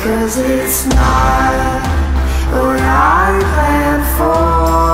'Cause it's not what I planned for.